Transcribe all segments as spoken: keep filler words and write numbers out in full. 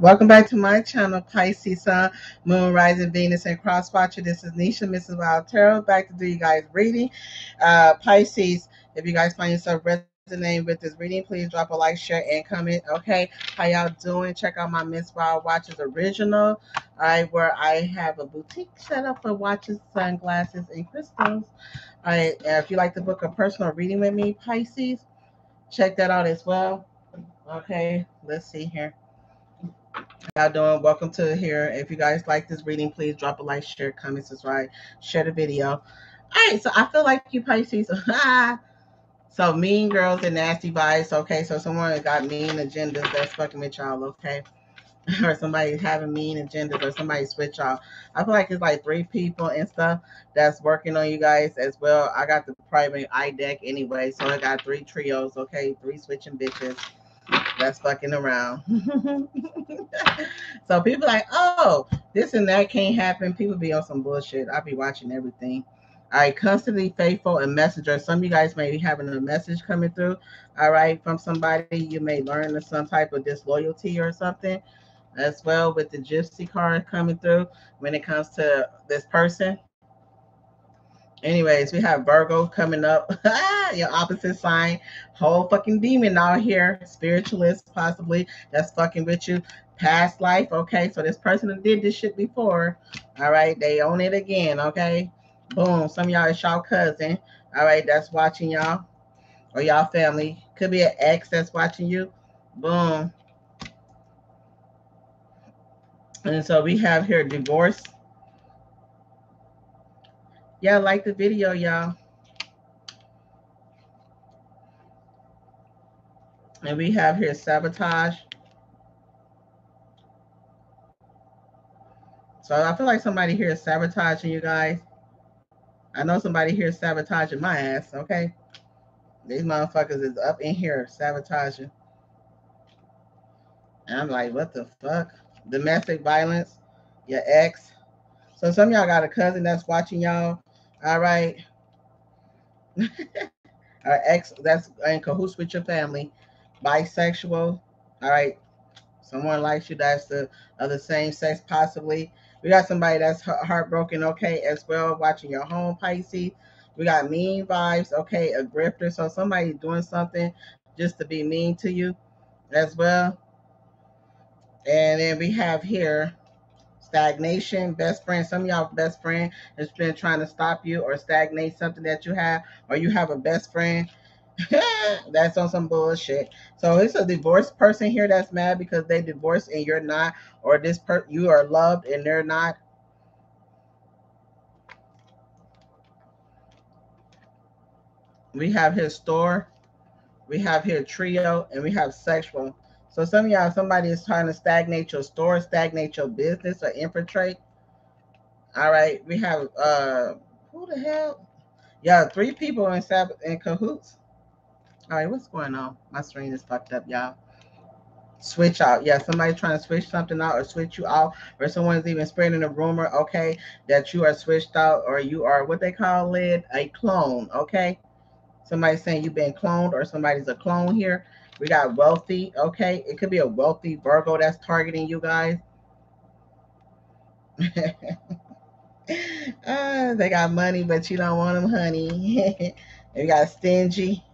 Welcome back to my channel, Pisces Sun, Moon, Rising, Venus, and Cross Watcher. This is Nisha, Missus Wild Tarot, back to do you guys reading. Uh, Pisces, if you guys find yourself resonating with this reading, please drop a like, share, and comment. Okay, how y'all doing? Check out my Miss Wild Watches original, all right, where I have a boutique set up for watches, sunglasses, and crystals. All right, if you like to book a personal reading with me, Pisces, check that out as well. Okay, let's see here. How y'all doing? Welcome to here. If you guys like this reading, please drop a like, share, comment, subscribe, share the video. All right, so I feel like you Pisces. So mean girls and nasty vibes. Okay, so someone got mean agendas that's fucking with y'all, okay? Or somebody having mean agendas, or somebody switch y'all. I feel like it's like three people and stuff that's working on you guys as well. I got the private eye deck anyway, so I got three trios, okay? Three switching bitches that's fucking around. So people like, oh, this and that can't happen. People be on some bullshit. I be watching everything. All right, constantly faithful and messenger. Some of you guys may be having a message coming through, all right, from somebody. You may learn some type of disloyalty or something as well with the gypsy card coming through when it comes to this person. Anyways, we have Virgo coming up. Your opposite sign. Whole fucking demon out here. Spiritualist, possibly. That's fucking with you. Past life. Okay, so this person that did this shit before. All right, they own it again. Okay, boom. Some of y'all is y'all cousin. All right, that's watching y'all. Or y'all family. Could be an ex that's watching you. Boom. And so we have here divorce. Yeah, like the video, y'all. And we have here sabotage. So I feel like somebody here is sabotaging you guys. I know somebody here is sabotaging my ass, okay? These motherfuckers is up in here sabotaging. And I'm like, what the fuck? Domestic violence, your ex. So some of y'all got a cousin that's watching y'all. All right. Our ex that's in cahoots with your family. Bisexual. All right. Someone likes you that's the of the same sex, possibly. We got somebody that's heartbroken, okay, as well, watching your home, Pisces. We got mean vibes, okay, a grifter. So somebody's doing something just to be mean to you as well. And then we have here stagnation, best friend. Some of y'all best friend has been trying to stop you or stagnate something that you have, or you have a best friend that's on some bullshit. So it's a divorced person here that's mad because they divorced and you're not, or this per you are loved and they're not. We have his store, we have here trio, and we have sexual. So some of y'all, somebody is trying to stagnate your store, stagnate your business, or infiltrate. All right, we have, uh, who the hell? Y'all, three people in, in cahoots. All right, what's going on? My screen is fucked up, y'all. Switch out. Yeah, somebody trying to switch something out or switch you out, or someone's even spreading a rumor, okay, that you are switched out, or you are what they call it, a clone, okay? Somebody's saying you've been cloned, or somebody's a clone here. We got wealthy, okay? It could be a wealthy Virgo that's targeting you guys. uh, they got money, but you don't want them, honey. They got stingy.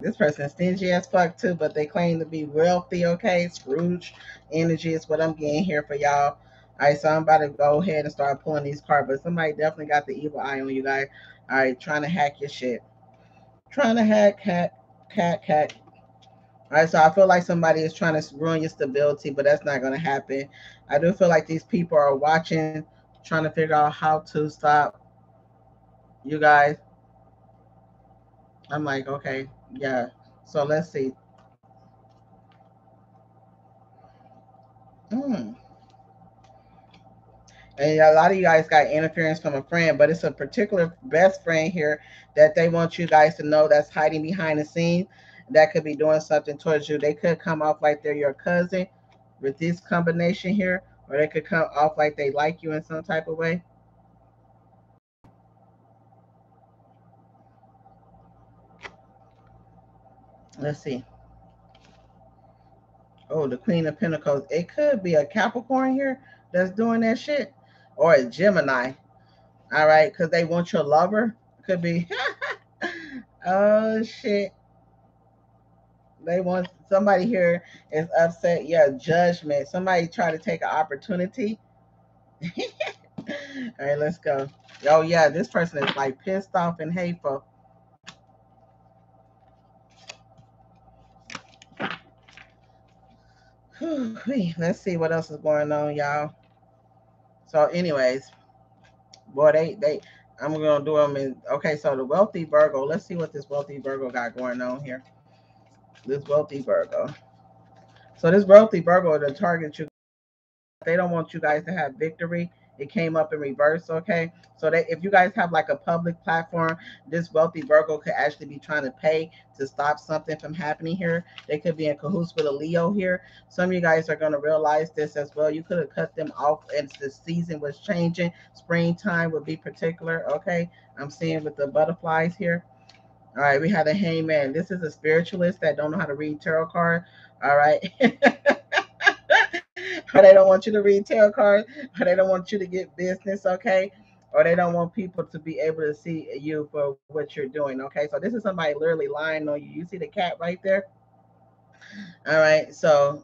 This person's stingy as fuck, too, but they claim to be wealthy, okay? Scrooge energy is what I'm getting here for y'all. All right, so I'm about to go ahead and start pulling these cards, but somebody definitely got the evil eye on you guys. All right, trying to hack your shit. Trying to hack, hack, hack, hack. All right, so I feel like somebody is trying to ruin your stability, but that's not going to happen. I do feel like these people are watching, trying to figure out how to stop you guys. I'm like, okay, yeah. So let's see. Hmm. And a lot of you guys got interference from a friend, but it's a particular best friend here that they want you guys to know that's hiding behind the scenes. That could be doing something towards you. They could come off like they're your cousin with this combination here, or they could come off like they like you in some type of way. Let's see. Oh, the Queen of Pentacles. It could be a Capricorn here that's doing that shit, or a Gemini. All right, because they want your lover. Could be. Oh, shit. They want somebody here is upset. Yeah, judgment. Somebody try to take an opportunity. All right, let's go. Oh, yeah, this person is like pissed off and hateful. Whew, let's see what else is going on, y'all. So anyways, boy, they, they, I'm going to do them in, okay, so the wealthy Virgo, let's see what this wealthy Virgo got going on here. This wealthy Virgo. So this wealthy Virgo, the target you, they don't want you guys to have victory. It came up in reverse, okay? So that if you guys have like a public platform, this wealthy Virgo could actually be trying to pay to stop something from happening here. They could be in cahoots with a Leo here. Some of you guys are going to realize this as well. You could have cut them off as the season was changing. Springtime would be particular, okay? I'm seeing with the butterflies here. All right, we had a hangman. This is a spiritualist that don't know how to read tarot cards, all right? Or they don't want you to read tarot cards, or they don't want you to get business, okay? Or they don't want people to be able to see you for what you're doing, okay? So this is somebody literally lying on you. You see the cat right there? All right, so,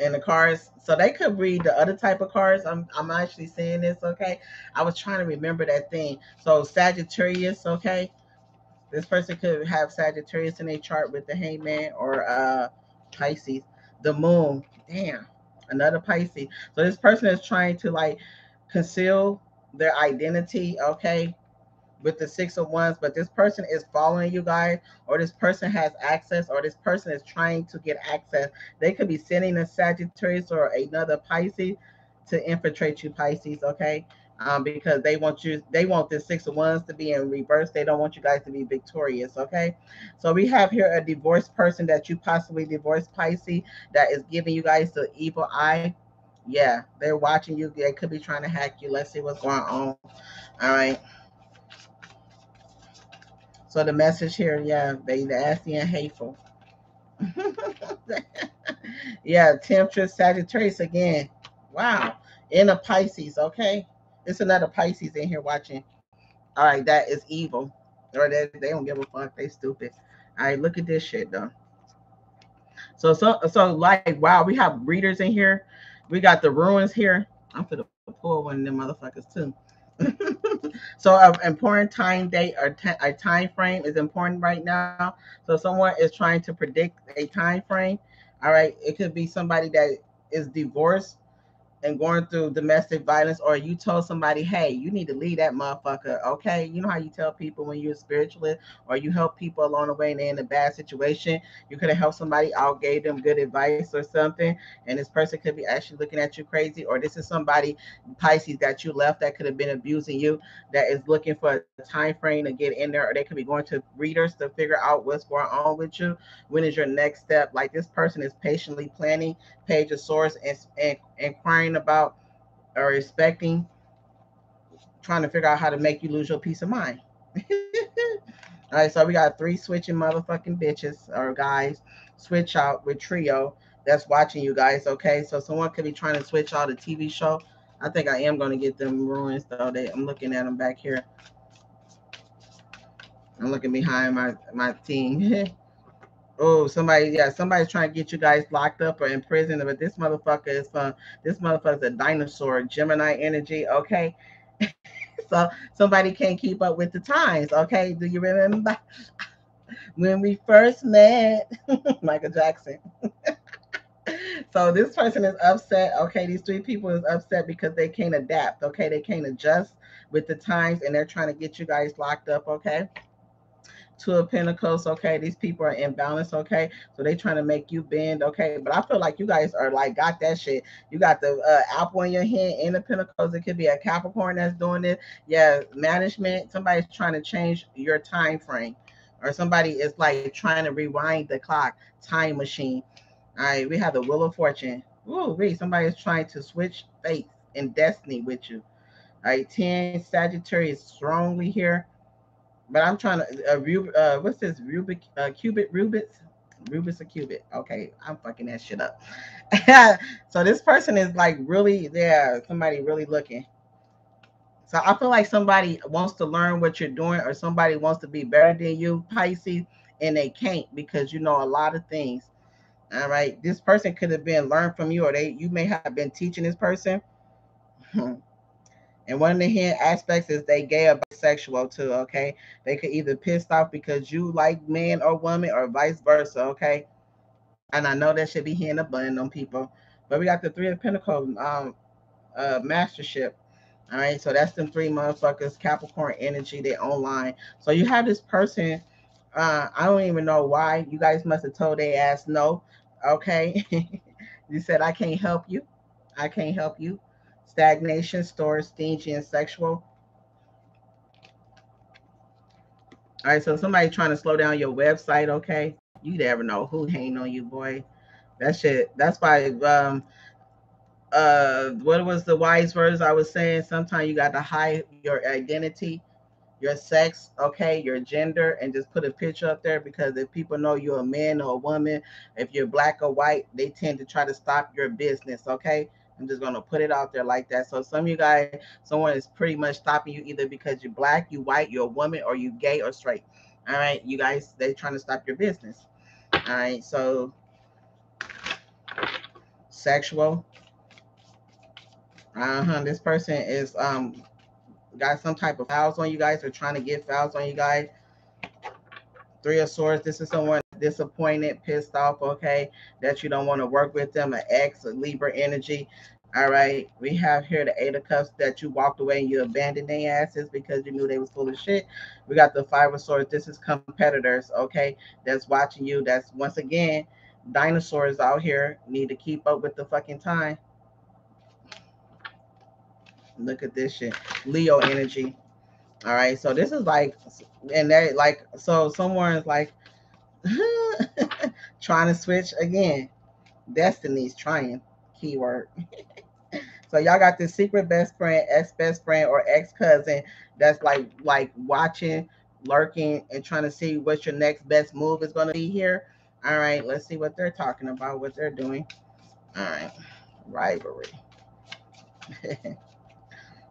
and the cards. So they could read the other type of cards. I'm, I'm actually seeing this, okay? I was trying to remember that thing. So Sagittarius, okay? This person could have Sagittarius in their chart with the hangman or uh, Pisces. The moon, damn. Another Pisces. So this person is trying to like conceal their identity, okay, with the six of wands, but this person is following you guys, or this person has access, or this person is trying to get access. They could be sending a Sagittarius or another Pisces to infiltrate you, Pisces, okay, um, because they want you, they want this six of wands to be in reverse. They don't want you guys to be victorious, okay? So we have here a divorced person that you possibly divorced, Pisces, that is giving you guys the evil eye. Yeah, they're watching you. They could be trying to hack you. Let's see what's going on. All right. So the message here, yeah, they nasty and hateful. Yeah, Temptress, Sagittarius again. Wow. In a Pisces, okay? It's another Pisces in here watching. All right, that is evil. Or they, they don't give a fuck. They stupid. All right, look at this shit, though. So, so, so like, wow, we have readers in here. We got the ruins here. I'm going to pull one of them motherfuckers, too. So an important time date or a time frame is important right now. So someone is trying to predict a time frame. All right, it could be somebody that is divorced and going through domestic violence, or you told somebody, hey, you need to leave that motherfucker, okay? You know how you tell people when you're a spiritualist or you help people along the way and they're in a bad situation. You could have helped somebody out, gave them good advice or something, and this person could be actually looking at you crazy, or this is somebody, Pisces, that you left that could have been abusing you, that is looking for a time frame to get in there, or they could be going to readers to figure out what's going on with you. When is your next step? Like this person is patiently planning, Page of Swords, and, and inquiring about or expecting, trying to figure out how to make you lose your peace of mind. All right, so we got three switching motherfucking bitches or guys, switch out with trio that's watching you guys, okay? So someone could be trying to switch out a T V show. I think I am going to get them ruins, though. They, I'm looking at them back here. I'm looking behind my, my team. Oh, somebody, yeah, somebody's trying to get you guys locked up or in prison, but this motherfucker is uh, this motherfucker's a dinosaur, Gemini energy, okay? So somebody can't keep up with the times, okay? Do you remember when we first met? Michael Jackson. So this person is upset, okay? These three people is upset because they can't adapt, okay? They can't adjust with the times, and they're trying to get you guys locked up, okay? Two of Pentacles, okay? These people are imbalanced, okay? So they trying to make you bend, okay? But I feel like you guys are like, got that shit. You got the uh, apple in your hand and the Pentacles. It could be a Capricorn that's doing this. Yeah, management. Somebody's trying to change your time frame. Or somebody is like trying to rewind the clock. Time machine. All right, we have the Wheel of Fortune. Ooh, wait, somebody's trying to switch fate and destiny with you. All right, ten, Sagittarius strongly here. But I'm trying to, uh, Rub, uh, what's this, Rubik, uh, Cubit Rubik's? Rubik's a cubit. Okay, I'm fucking that shit up. So this person is like really there. Somebody really looking. So I feel like somebody wants to learn what you're doing, or somebody wants to be better than you, Pisces, and they can't because you know a lot of things. All right, this person could have been learned from you, or they you may have been teaching this person. And one of the hidden aspects is they gay or bisexual too, okay? They could either piss off because you like men or women or vice versa, okay? And I know that should be hitting a button on people. But we got the Three of Pentacles, um, uh, mastership. All right, so that's them three motherfuckers, Capricorn energy, they're online. So you have this person, uh, I don't even know why. You guys must have told their ass no, okay? You said, I can't help you. I can't help you. Stagnation, storage, stingy, and sexual. All right, so somebody trying to slow down your website, okay? You never know who hanging on you, boy. That shit, that's why, um, uh, what was the wise words I was saying? Sometimes you got to hide your identity, your sex, okay, your gender, and just put a picture up there, because if people know you're a man or a woman, if you're black or white, they tend to try to stop your business, okay? I'm just going to put it out there like that. So some of you guys, someone is pretty much stopping you either because you're black, you white, you're a woman, or you gay or straight. All right, you guys, they're trying to stop your business. All right, so sexual. Uh-huh, this person is um got some type of fouls on you guys, or trying to get fouls on you guys. Three of Swords, this is someone disappointed, pissed off, okay, that you don't want to work with them, an ex, a Libra energy. All right, we have here the Eight of Cups, that you walked away and you abandoned their asses because you knew they was full of shit. We got the Five of Swords, this is competitors, okay, that's watching you. That's, once again, dinosaurs out here need to keep up with the fucking time. Look at this shit, Leo energy. All right, so this is like, and they like, so someone's like trying to switch again. Destiny's trying, keyword. So y'all got this secret best friend, ex-best friend, or ex-cousin that's like like watching, lurking, and trying to see what your next best move is going to be here. All right, let's see what they're talking about, what they're doing. All right, rivalry.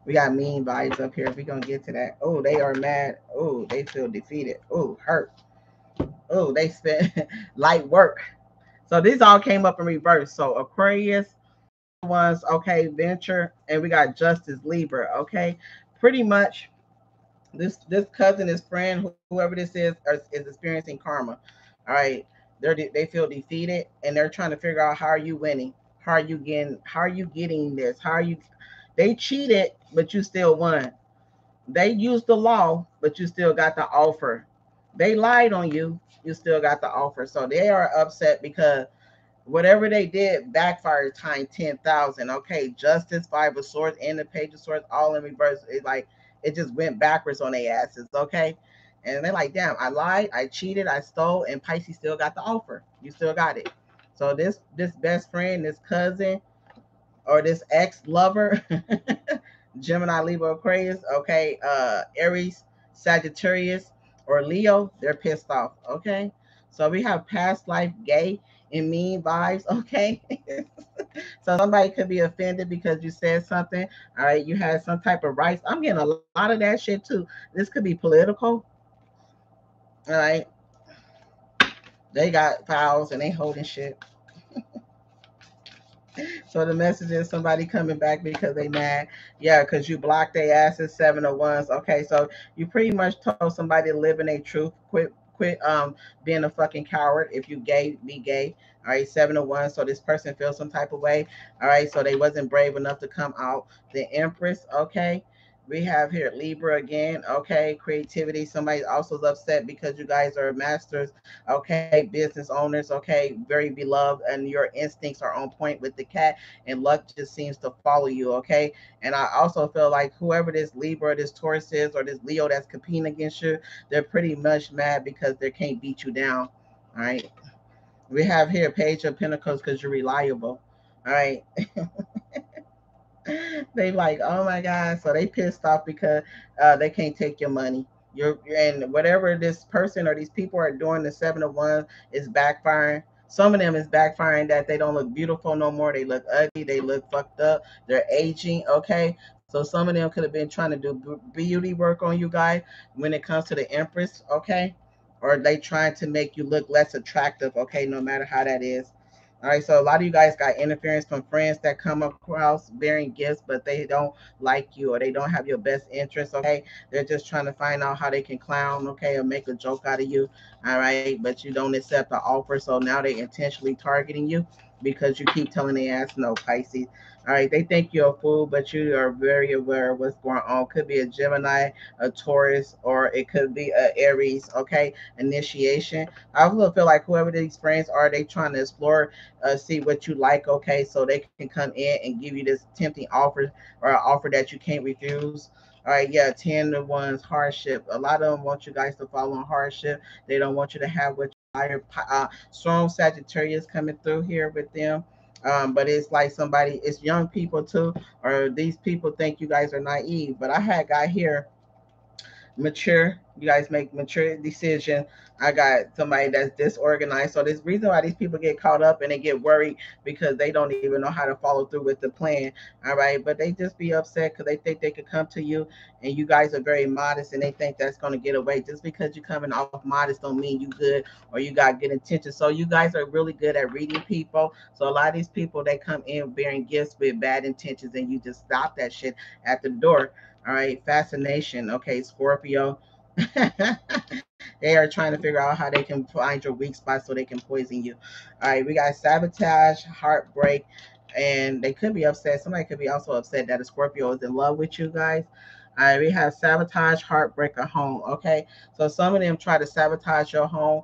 We got mean vibes up here. We're going to get to that. Oh, they are mad. Oh, they feel defeated. Oh, hurt. Oh, they spent light work. So these all came up in reverse. So Aquarius was, okay, Venture, and we got Justice, Libra, okay? Pretty much this this cousin, this friend, whoever this is, are, is experiencing karma, all right? They're, they feel defeated, and they're trying to figure out, how are you winning? How are you getting, how are you getting this? How are you, they cheated, but you still won. They used the law, but you still got the offer. They lied on you, you still got the offer. So they are upset because whatever they did backfired time ten thousand. Okay, Justice, Five of Swords, and the Page of Swords, all in reverse. It like, it just went backwards on their asses, okay? And they're like, damn, I lied, I cheated, I stole, and Pisces still got the offer. You still got it. So this, this best friend, this cousin, or this ex-lover, Gemini, Libra, Aquarius, okay, uh, Aries, Sagittarius, or Leo, they're pissed off, okay? So we have past life, gay, and mean vibes, okay? So somebody could be offended because you said something, all right? You had some type of rights. I'm getting a lot of that shit too. This could be political, all right? They got files and they holding shit. So the message is somebody coming back because they mad. Yeah, because you blocked their asses, Seven of Wands. Okay, so you pretty much told somebody to live in their truth. Quit quit um being a fucking coward. If you gay, be gay. All right, Seven of Wands. So this person feels some type of way. All right, so they wasn't brave enough to come out. The Empress, okay. We have here Libra again, okay, creativity. Somebody also is upset because you guys are masters, okay, business owners, okay, very beloved, and your instincts are on point with the cat, and luck just seems to follow you, okay? And I also feel like whoever this Libra, this Taurus is, or this Leo that's competing against you, they're pretty much mad because they can't beat you down, all right? We have here Page of Pentacles because you're reliable, all right? They like, oh my God. So they pissed off because uh, they can't take your money. You're, and whatever this person or these people are doing, the seven of wands is backfiring. Some of them is backfiring that they don't look beautiful no more. They look ugly. They look fucked up. They're aging. Okay. So some of them could have been trying to do beauty work on you guys when it comes to the Empress. Okay. Or they trying to make you look less attractive. Okay. No matter how that is. All right. So a lot of you guys got interference from friends that come across bearing gifts, but they don't like you or they don't have your best interest. Okay. They're just trying to find out how they can clown. Okay. Or make a joke out of you. All right. But you don't accept the offer. So now they intentionally targeting you because you keep telling their ass no, Pisces. All right. They think you're a fool, but you are very aware of what's going on. Could be a Gemini, a Taurus, or it could be a Aries. Okay. Initiation. I also feel like whoever these friends are, they trying to explore, uh, see what you like. Okay. So they can come in and give you this tempting offer or an offer that you can't refuse. All right, yeah, ten to one's hardship. A lot of them want you guys to fall on hardship. They don't want you to have what you desire. Uh, strong Sagittarius coming through here with them. Um, but it's like somebody, it's young people too, or these people think you guys are naive. But I had a guy here, mature. You guys make mature decision. I got somebody that's disorganized. So this reason why these people get caught up and they get worried because they don't even know how to follow through with the plan. All right. But they just be upset because they think they could come to you and you guys are very modest and they think that's going to get away. Just because you're coming off modest don't mean you good or you got good intentions. So you guys are really good at reading people. So a lot of these people, they come in bearing gifts with bad intentions and you just stop that shit at the door. All right. Fascination. Okay. Scorpio. They are trying to figure out how they can find your weak spot so they can poison you. All right, we got sabotage, heartbreak, and they could be upset. Somebody could be also upset that a Scorpio is in love with you guys. All right, we have sabotage, heartbreak, a home. Okay, so some of them try to sabotage your home.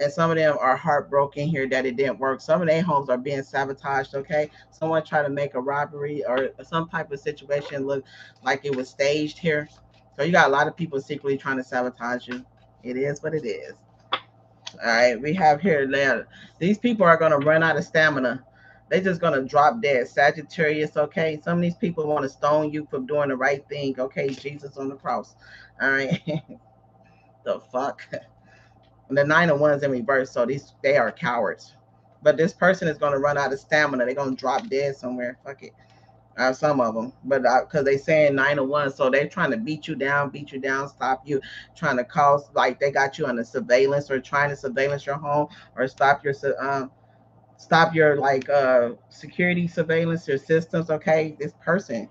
And some of them are heartbroken here that it didn't work. Some of their homes are being sabotaged, okay? Someone tried to make a robbery or some type of situation look like it was staged here. So you got a lot of people secretly trying to sabotage you. It is what it is. All right, we have here later. These people are going to run out of stamina. They're just going to drop dead. Sagittarius, okay? Some of these people want to stone you for doing the right thing, okay? Jesus on the cross. All right. The fuck? The nine of ones in reverse, so these they are cowards. But this person is going to run out of stamina. They're going to drop dead somewhere. Fuck it. Uh, some of them, but because uh, they saying nine of one, so they're trying to beat you down, beat you down, stop you, trying to cause like they got you under surveillance or trying to surveillance your home or stop your um stop your like uh security surveillance your systems. Okay, this person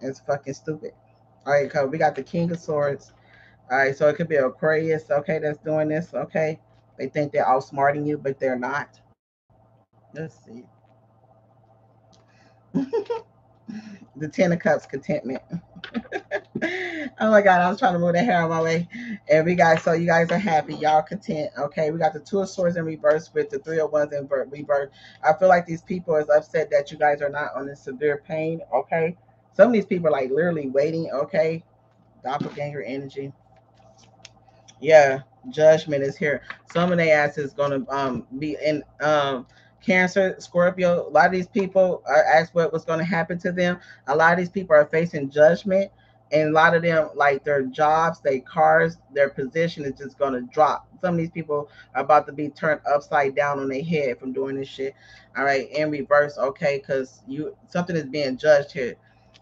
is fucking stupid. All right, cause we got the King of Swords. All right, so it could be Aquarius. Okay, that's doing this. Okay, they think they're outsmarting you, but they're not. Let's see. The Ten of Cups, contentment. Oh my God, I was trying to move that hair on my way. And we got, so you guys are happy, y'all content. Okay, we got the Two of Swords in reverse with the Three of Wands in reverse. I feel like these people is upset that you guys are not on a severe pain. Okay, some of these people are like literally waiting. Okay, doppelganger energy. Yeah, judgment is here. Some of their ass is gonna um be in um Cancer, Scorpio, a lot of these people are asked what was going to happen to them. A lot of these people are facing judgment, and a lot of them, like their jobs, their cars, their position is just going to drop. Some of these people are about to be turned upside down on their head from doing this shit. All right, in reverse, okay, because you something is being judged here.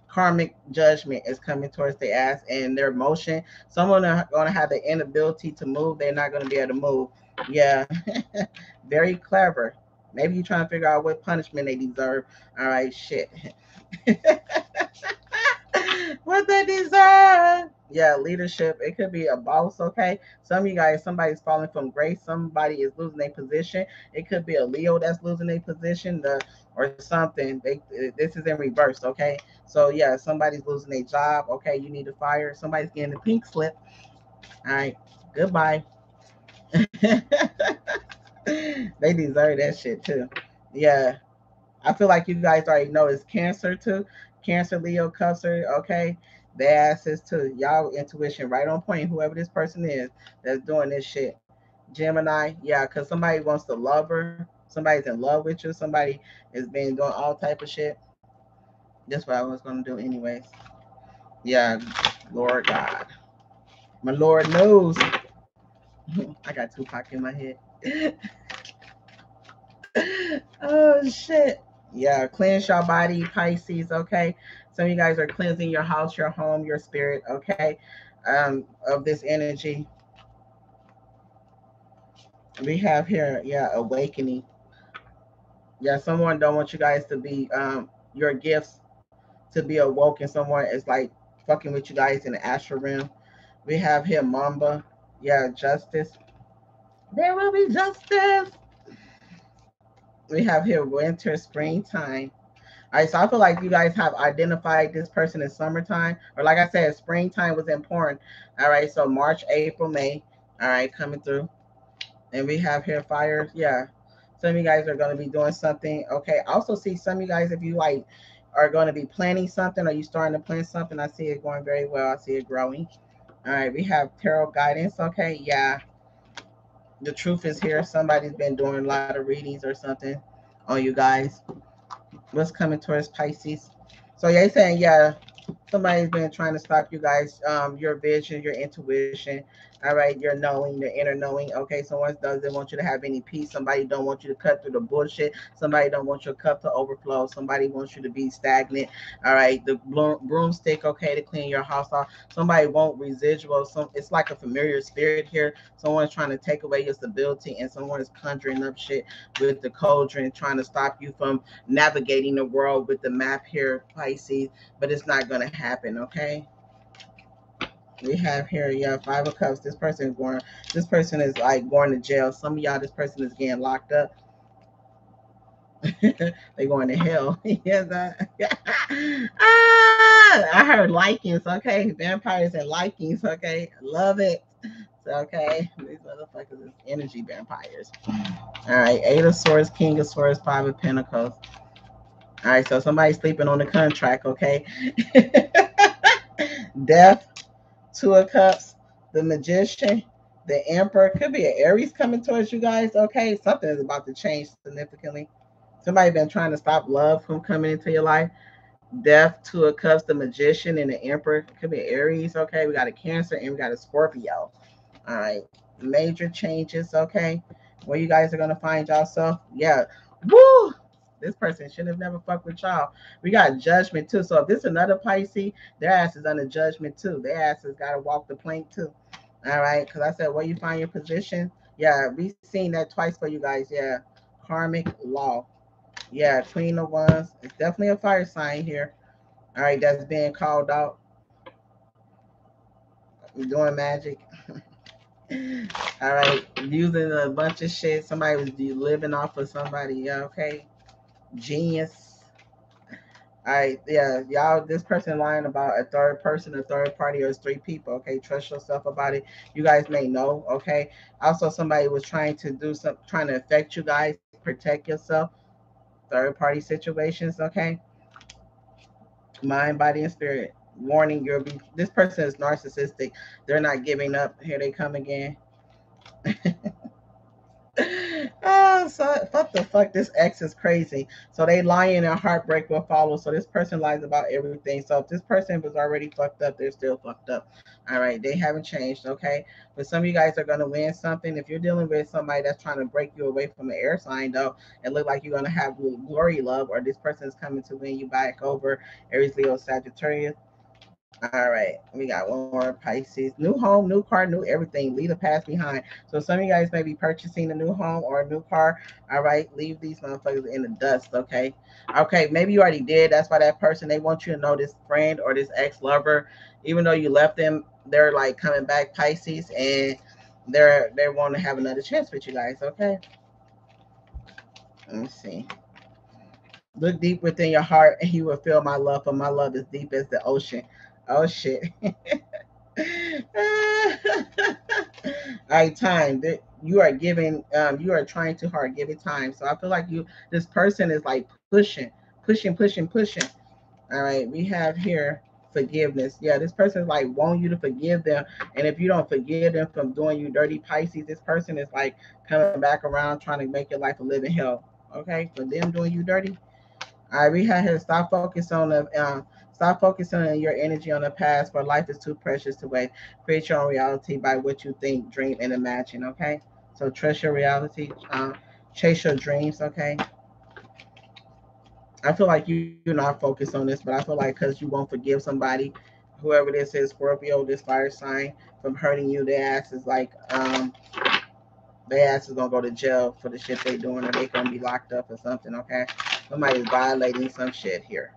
Karmic judgment is coming towards their ass and their emotion. Some of them are going to have the inability to move. They're not going to be able to move. Yeah, very clever. Maybe you're trying to figure out what punishment they deserve. All right, shit. What they deserve. Yeah, leadership. It could be a boss, okay? Some of you guys, somebody's falling from grace. Somebody is losing their position. It could be a Leo that's losing their position the, or something. They, this is in reverse, okay? So, yeah, somebody's losing their job. Okay, you need to fire. Somebody's getting a pink slip. All right, goodbye. They deserve that shit too. Yeah, I feel like you guys already know it's Cancer too. Cancer, Leo, Cancer. Okay, their asses too. Y'all intuition right on point. Whoever this person is that's doing this shit. Gemini, yeah, because somebody wants to love her. Somebody's in love with you. Somebody is being doing all type of shit. That's what I was gonna do anyways. Yeah, Lord God. My Lord knows. I got Tupac in my head. Oh, shit. Yeah, cleanse your body, Pisces, okay? So you guys are cleansing your house, your home, your spirit, okay, um, of this energy. We have here, yeah, awakening. Yeah, someone don't want you guys to be, um, your gifts to be awoken. Someone is like fucking with you guys in the astral realm. We have here Mamba. Yeah, justice. There will be justice. We have here winter, springtime. All right, so I feel like you guys have identified this person in summertime, or like I said, springtime was important. All right, so March, April, May. All right, coming through. And we have here fire. Yeah, some of you guys are going to be doing something. Okay, I also see some of you guys, if you like, are going to be planning something. Are you starting to plan something? I see it going very well. I see it growing. All right, we have tarot guidance. Okay, yeah. The truth is here. Somebody's been doing a lot of readings or something on you guys. What's coming towards Pisces? So yeah, he's saying, yeah, somebody's been trying to stop you guys, um, your vision, your intuition, all right, your knowing, your inner knowing, okay? Someone doesn't want you to have any peace. Somebody don't want you to cut through the bullshit. Somebody don't want your cup to overflow. Somebody wants you to be stagnant, all right? The broomstick, okay, to clean your house off. Somebody won't residual. Some, it's like a familiar spirit here. Someone's trying to take away your stability, and someone is conjuring up shit with the cauldron, trying to stop you from navigating the world with the map here, Pisces, but it's not going to happen, okay? We have here, yeah, five of cups. This person is going, this person is like going to jail. Some of y'all, this person is getting locked up. They're going to hell. Yeah, that. Ah, I heard lichens, okay? Vampires and lichens, okay? Love it. So, okay, these motherfuckers is energy vampires. All right, Eight of Swords, King of Swords, Five of Pentacles. All right, so somebody's sleeping on the contract, okay? Death. Two of Cups, the Magician, the Emperor. Could be an Aries coming towards you guys, okay? Something is about to change significantly. Somebody been trying to stop love from coming into your life. Death, Two of Cups, the Magician, and the Emperor. Could be Aries, okay? We got a Cancer, and we got a Scorpio. All right, major changes, okay? Where you guys are going to find yourself. Yeah, woo! This person should have never fucked with y'all. We got judgment too. So if this is another Pisces, their ass is under judgment too. Their ass has got to walk the plank too. All right. Because I said, where you find your position? Yeah, we've seen that twice for you guys. Yeah. Karmic law. Yeah. Queen of Wands. It's definitely a fire sign here. All right. That's being called out. We're doing magic. All right. Using a bunch of shit. Somebody was living off of somebody. Yeah. Okay. Genius. All right, yeah, y'all, this person lying about a third person, a third party, or three people, okay? Trust yourself about it. You guys may know, okay? Also, somebody was trying to do some, trying to affect you guys. Protect yourself. Third party situations, okay? Mind, body, and spirit. Warning, you'll be, this person is narcissistic. They're not giving up. Here they come again. Oh, so fuck the fuck, this ex is crazy. So they lying and heartbreak will follow. So this person lies about everything. So if this person was already fucked up, they're still fucked up. All right, they haven't changed, okay? But some of you guys are going to win something. If you're dealing with somebody that's trying to break you away from the air sign, though, it look like you're going to have glory love, or this person is coming to win you back over. Aries, Leo, Sagittarius. All right, we got one more, Pisces. New home, new car, new everything. Leave the past behind. So some of you guys may be purchasing a new home or a new car. All right, leave these motherfuckers in the dust, okay? Okay, maybe you already did. That's why that person, they want you to know this friend or this ex-lover. Even though you left them, they're like coming back, Pisces, and they're they want to have another chance with you guys, okay? Let me see. Look deep within your heart, and you will feel my love, for my love is deep as the ocean. Oh, shit. All right, time. You are giving, um, you are trying too hard. Give it time. So I feel like you, this person is like pushing, pushing, pushing, pushing. All right, we have here forgiveness. Yeah, this person is like wanting you to forgive them. And if you don't forgive them from doing you dirty, Pisces, this person is like coming back around trying to make your life a living hell. Okay, for them doing you dirty. All right, we have here stop focus on the, um, Stop focusing on your energy on the past, for life is too precious to wait. Create your own reality by what you think, dream, and imagine, okay? So trust your reality. Uh, chase your dreams, okay? I feel like you, you're not focused on this, but I feel like because you won't forgive somebody, whoever this is, Scorpio, this fire sign, from hurting you, their ass is like, um, their ass is going to go to jail for the shit they're doing, or they're going to be locked up or something, okay? Somebody's violating some shit here.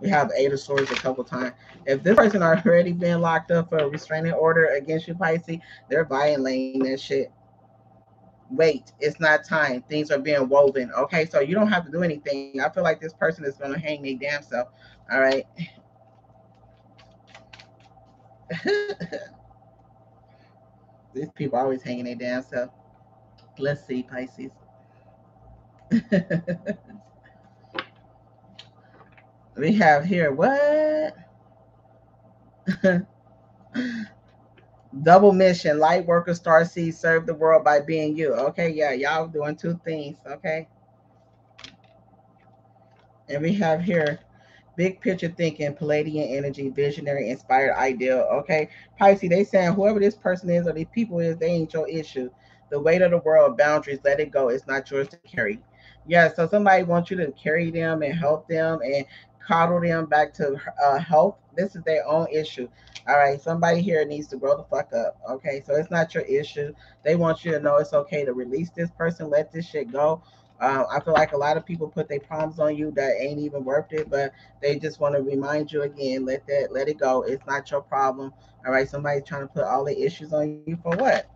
We have Eight of Swords a couple times. If this person already been locked up for a restraining order against you, Pisces, they're violating that shit. Wait, it's not time. Things are being woven. Okay, so you don't have to do anything. I feel like this person is going to hang their damn self. All right. These people are always hanging their damn self. Let's see, Pisces. We have here, what? Double mission, light worker, star seed, serve the world by being you. Okay, yeah, y'all doing two things, okay? And we have here, big picture thinking, Palladian energy, visionary, inspired, ideal, okay? Pisces, they saying whoever this person is or these people is, they ain't your issue. The weight of the world, boundaries, let it go. It's not yours to carry. Yeah, so somebody wants you to carry them and help them and coddle them back to uh, health. This is their own issue. All right, somebody here needs to grow the fuck up. Okay, so it's not your issue. They want you to know it's okay to release this person, let this shit go. Uh, I feel like a lot of people put their problems on you that ain't even worth it, but they just want to remind you again, let that, let it go. It's not your problem. All right, somebody's trying to put all the issues on you for what?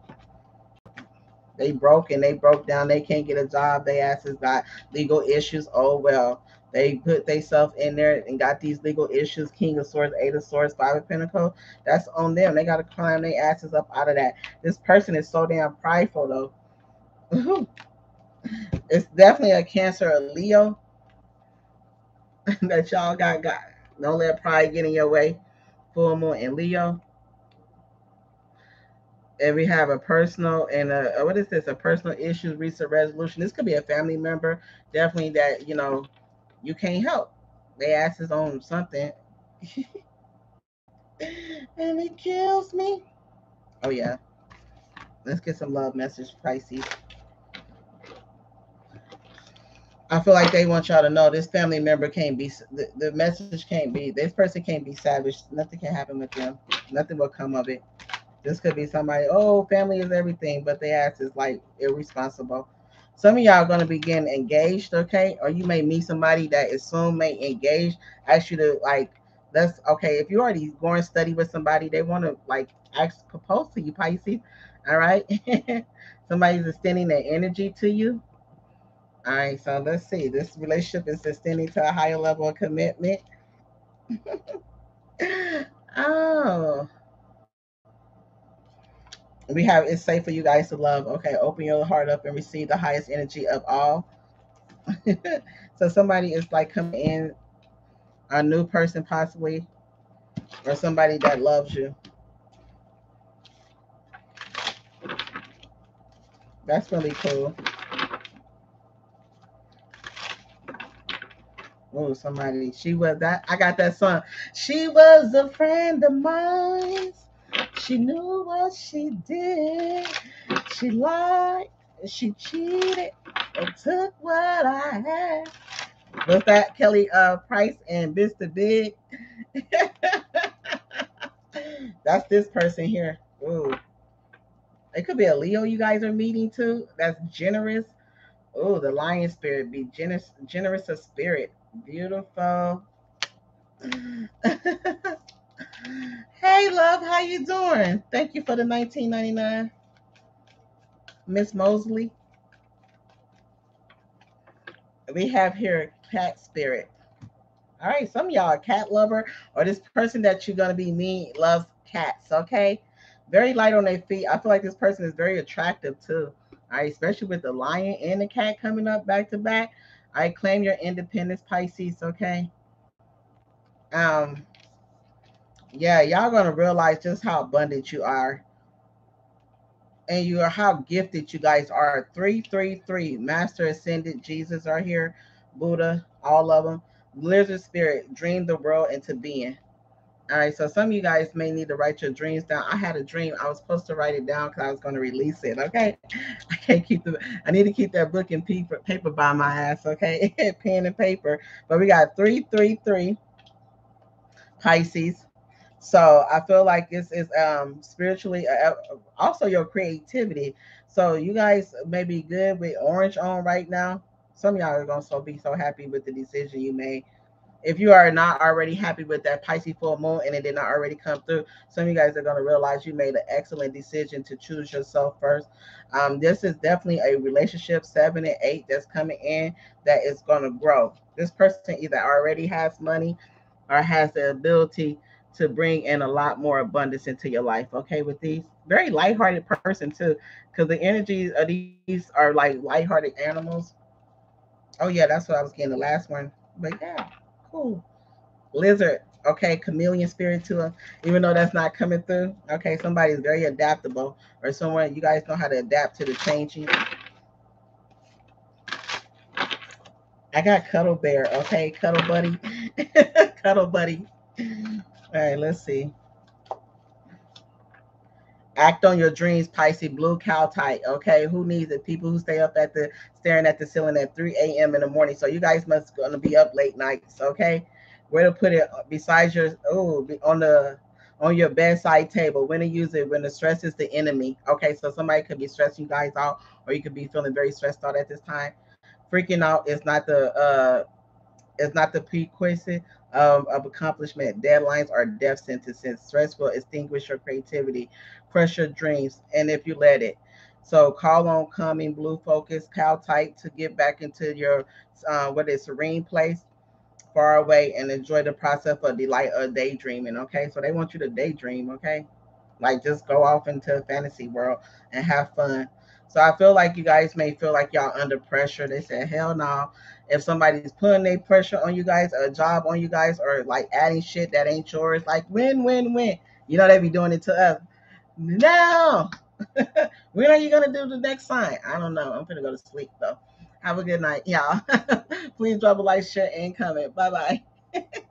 They broke and they broke down. They can't get a job. They asses got legal issues. Oh, well, they put themselves in there and got these legal issues. King of Swords, Eight of Swords, Five of Pentacles. That's on them. They got to climb their asses up out of that. This person is so damn prideful, though. Ooh. It's definitely a Cancer or Leo that y'all got, got. Don't let pride get in your way. Full Moon and Leo. And we have a personal and a, what is this? A personal issues, recent resolution. This could be a family member, definitely, that, you know, you can't help. They ask us on something. And it kills me. Oh, yeah. Let's get some love message, Pisces. I feel like they want y'all to know this family member can't be, the, the message can't be, this person can't be savage. Nothing can happen with them. Nothing will come of it. This could be somebody, oh, family is everything, but their ass is like irresponsible. Some of y'all are going to be getting engaged, okay? Or you may meet somebody that is soon may engage. Ask you to, like, that's okay. If you already going to study with somebody, they want to, like, ask, propose to you, Pisces, all right? Somebody's extending their energy to you. All right, so let's see. This relationship is extending to a higher level of commitment. Oh. We have, it's safe for you guys to love. Okay, open your heart up and receive the highest energy of all. So somebody is like coming in, a new person possibly, or somebody that loves you. That's really cool. Oh, somebody, she was that, I got that song. She was a friend of mine. She knew what she did. She lied. She cheated and took what I had. Was that Kelly uh, Price and Mister Big? That's this person here. Ooh. It could be a Leo you guys are meeting too. That's generous. Oh, the lion spirit. Be generous, generous of spirit. Beautiful. Hey, love, how you doing? Thank you for the nineteen ninety-nine, Miss Mosley. We have here cat spirit. All right, some of y'all are cat lover, or this person that you're going to be meeting loves cats, okay? Very light on their feet. I feel like this person is very attractive, too. All right, especially with the lion and the cat coming up back to back. All right, claim your independence, Pisces, okay? Um... Yeah, y'all gonna realize just how abundant you are, and you are how gifted you guys are. Three, three, three. Master, ascended, Jesus are here, Buddha, all of them. Lizard spirit, dream the world into being. All right, so some of you guys may need to write your dreams down. I had a dream. I was supposed to write it down because I was going to release it. Okay, I can't keep the. I need to keep that book and paper, paper by my ass. Okay, pen and paper. But we got three, three, three. Pisces. So I feel like this is um spiritually uh, also your creativity. So you guys may be good with orange on right now. Some of y'all are gonna so be so happy with the decision you made. If you are not already happy with that Pisces full moon and it did not already come through, some of you guys are going to realize you made an excellent decision to choose yourself first. Um, this is definitely a relationship seven and eight that's coming in that is going to grow. This person either already has money or has the ability to bring in a lot more abundance into your life. Okay, with these very lighthearted person too, because the energies of these are like lighthearted animals. Oh yeah, that's what I was getting the last one. But yeah. Ooh, lizard, okay, chameleon spirit to us, even though that's not coming through. Okay, somebody's very adaptable, or someone you guys know how to adapt to the changing. I got cuddle bear, okay, cuddle buddy, cuddle buddy. All right, let's see. Act on your dreams, Pisces, blue cow type, okay? Who needs it? People who stay up at the, staring at the ceiling at three A M in the morning. So you guys must gonna be up late nights, okay? Where to put it besides your, oh, on the, on your bedside table. When to use it, when the stress is the enemy, okay? So somebody could be stressing you guys out, or you could be feeling very stressed out at this time. Freaking out is not the, uh, it's not the prerequisite of, of accomplishment. Deadlines are death sentences. Stress will extinguish your creativity, crush your dreams, and if you let it. So call on coming, blue focus, cow type to get back into your, uh, what is serene place, far away, and enjoy the process of delight or daydreaming, okay? So they want you to daydream, okay? Like just go off into a fantasy world and have fun. So I feel like you guys may feel like y'all under pressure. They said, hell no. If somebody's putting their pressure on you guys, or a job on you guys, or like adding shit that ain't yours, like win, win, win. You know, they be doing it to us. No. When are you going to do the next sign? I don't know. I'm going to go to sleep, though. Have a good night, y'all. Please drop a like, share, and comment. Bye-bye.